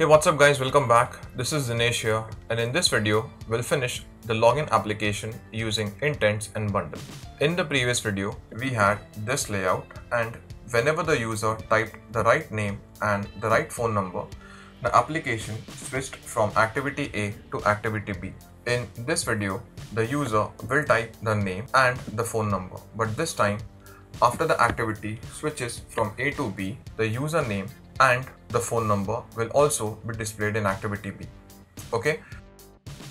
Hey, what's up guys, welcome back. This is Zinesh here, and in this video we'll finish the login application using intents and bundle. In the previous video we had this layout, and whenever the user typed the right name and the right phone number, the application switched from activity A to activity B. In this video the user will type the name and the phone number, but this time after the activity switches from A to B, the username and the phone number will also be displayed in activity B. Okay?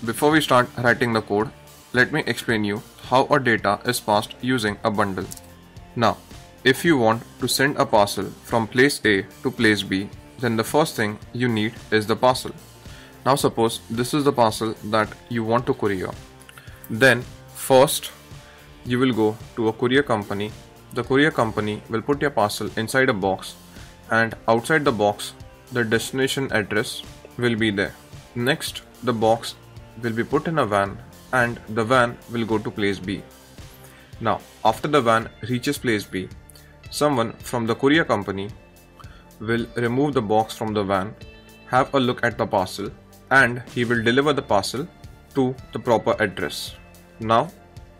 Before we start writing the code, let me explain you how our data is passed using a bundle. Now, if you want to send a parcel from place A to place B, then the first thing you need is the parcel. Now suppose this is the parcel that you want to courier. Then first you will go to a courier company. The courier company will put your parcel inside a box, and outside the box the destination address will be there. Next, the box will be put in a van, and the van will go to place B. Now, after the van reaches place B, someone from the courier company will remove the box from the van, have a look at the parcel, and he will deliver the parcel to the proper address. Now,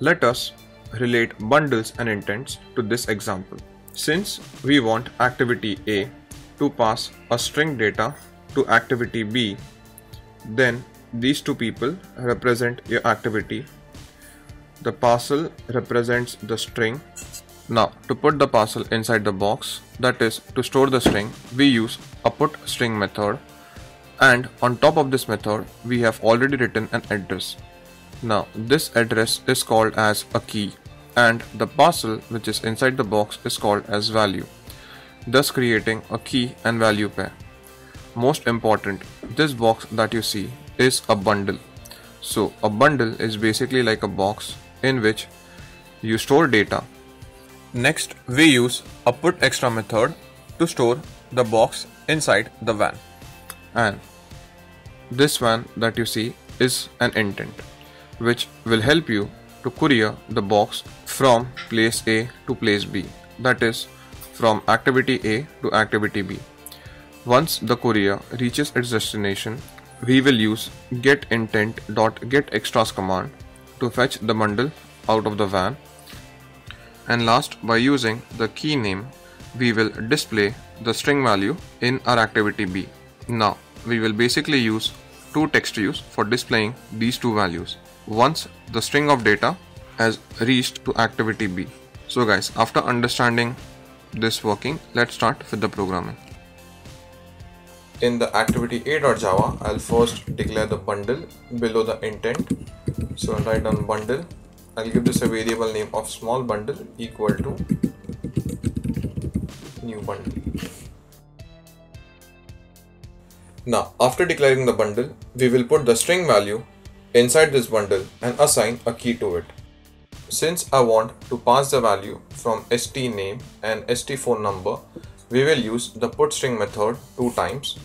let us relate bundles and intents to this example. Since we want activity A to pass a string data to activity B, then these two people represent your activity. The parcel represents the string. Now, to put the parcel inside the box, that is to store the string, we use a putString method, and on top of this method we have already written an address. Now, this address is called as a key, and the parcel which is inside the box is called as value, thus creating a key and value pair. Most important, this box that you see is a bundle. So a bundle is basically like a box in which you store data. Next, we use a putExtras method to store the box inside the van, and this van that you see is an intent which will help you to courier the box from place A to place B, that is from activity A to activity B. Once the courier reaches its destination, we will use getIntent.getExtras command to fetch the bundle out of the van, and last, by using the key name, we will display the string value in our activity B. Now we will basically use two text views for displaying these two values once the string of data has reached to activity B. So guys, after understanding this working, let's start with the programming. In the activity a.java, I'll first declare the bundle below the intent. So I'll write down bundle. I'll give this a variable name of small bundle equal to new bundle. Now, after declaring the bundle, we will put the string value inside this bundle and assign a key to it. Since I want to pass the value from st name and st phone number, we will use the putString method two times.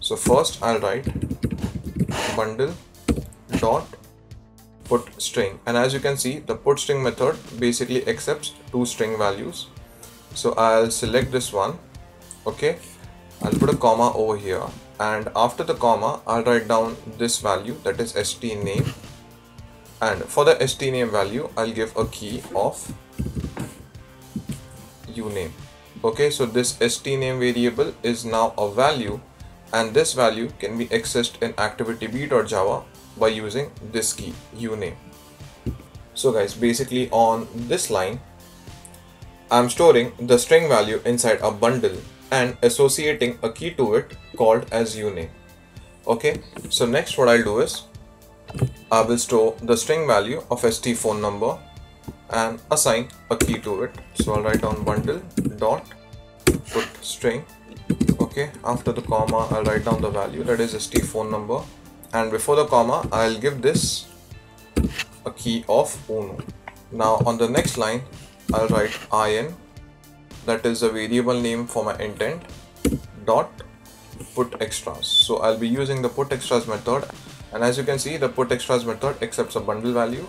So first I'll write bundle dot putString, and as you can see, the putString method basically accepts two string values. So I'll select this one. Okay, I'll put a comma over here, and after the comma I'll write down this value, that is st name, and for the st name value I'll give a key of uname. Okay, so this st name variable is now a value, and this value can be accessed in activity b.java by using this key uname. So guys, basically on this line I'm storing the string value inside a bundle and associating a key to it called as uname. Okay, so next what I'll do is I will store the string value of st phone number and assign a key to it. So I'll write down bundle dot put string. Okay, after the comma I'll write down the value, that is st phone number, and before the comma I'll give this a key of uno. Now on the next line I'll write in, that is the variable name for my intent, dot putExtras. So I'll be using the putExtras method, and as you can see, the putExtras method accepts a bundle value.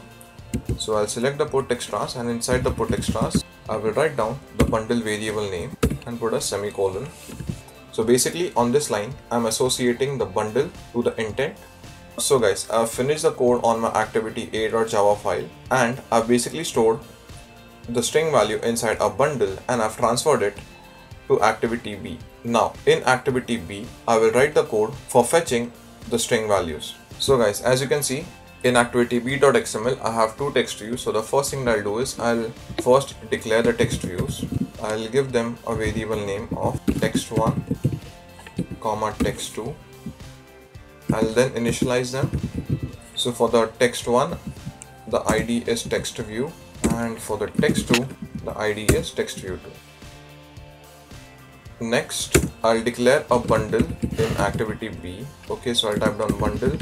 So I'll select the putExtras, and inside the putExtras I will write down the bundle variable name and put a semicolon. So basically on this line, I'm associating the bundle to the intent. So guys, I've finished the code on my activity a.java file, and I've basically stored the string value inside a bundle and I've transferred it to activity B. Now in activity B, I will write the code for fetching the string values. So guys, as you can see, in activity b.xml, I have two text views. So the first thing that I'll do is I'll first declare the text views. I'll give them a variable name of text1, text2. I'll then initialize them. So for the text1, the ID is text view, and for the text2, the ID is text view2. Next, I'll declare a bundle in activity B. Okay, so I'll type down bundle.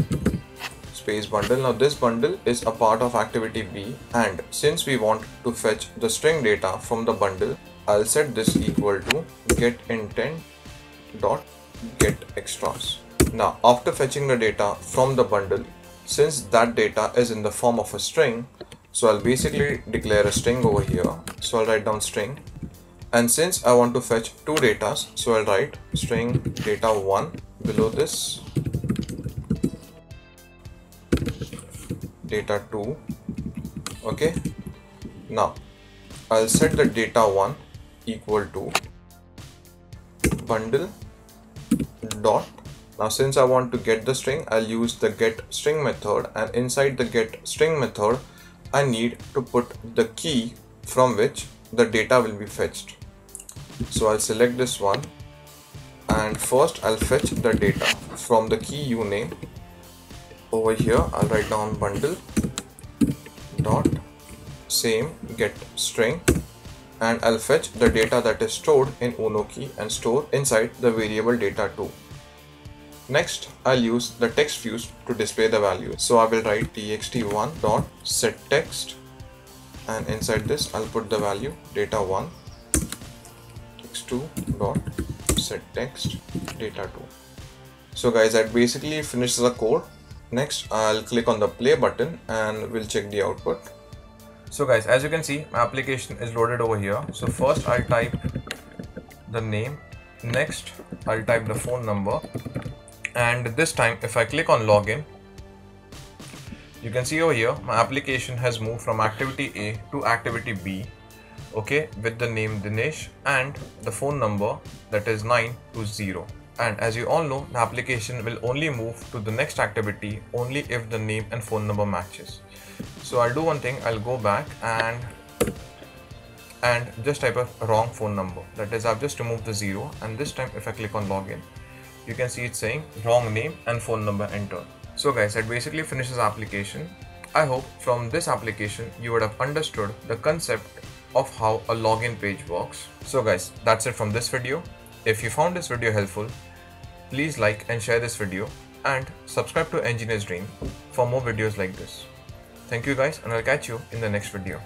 Space bundle. Now this bundle is a part of activity B, and since we want to fetch the string data from the bundle, I'll set this equal to getIntent.getExtras. Now after fetching the data from the bundle, since that data is in the form of a string, so I'll basically declare a string over here. So I'll write down string, and since I want to fetch two datas, so I'll write string data1 below this, data2. Okay, now I'll set the data1 equal to bundle dot. Now since I want to get the string, I'll use the get string method, and inside the get string method, I need to put the key from which the data will be fetched. So I'll select this one, and first I'll fetch the data from the key uname. Over here, I'll write down bundle dot same get string, and I'll fetch the data that is stored in uno key and stored inside the variable data2. Next, I'll use the text views to display the value. So I will write txt1 dot set text, and inside this I'll put the value data1, text2 dot set text, data2. So guys, that basically finishes the code. Next, I'll click on the play button and we'll check the output. So guys, as you can see, my application is loaded over here. So first I'll type the name. Next, I'll type the phone number. And this time, if I click on login, you can see over here, my application has moved from activity A to activity B. Okay, with the name Dinesh and the phone number that is 920. And as you all know, the application will only move to the next activity only if the name and phone number matches. So I'll do one thing, I'll go back and just type a wrong phone number. That is, I've just removed the 0, and this time if I click on login, you can see it's saying wrong name and phone number entered. So guys, that basically finishes the application. I hope from this application you would have understood the concept of how a login page works. So guys, that's it from this video. If you found this video helpful, please like and share this video, and subscribe to Engineer's Dream for more videos like this. Thank you guys, and I'll catch you in the next video.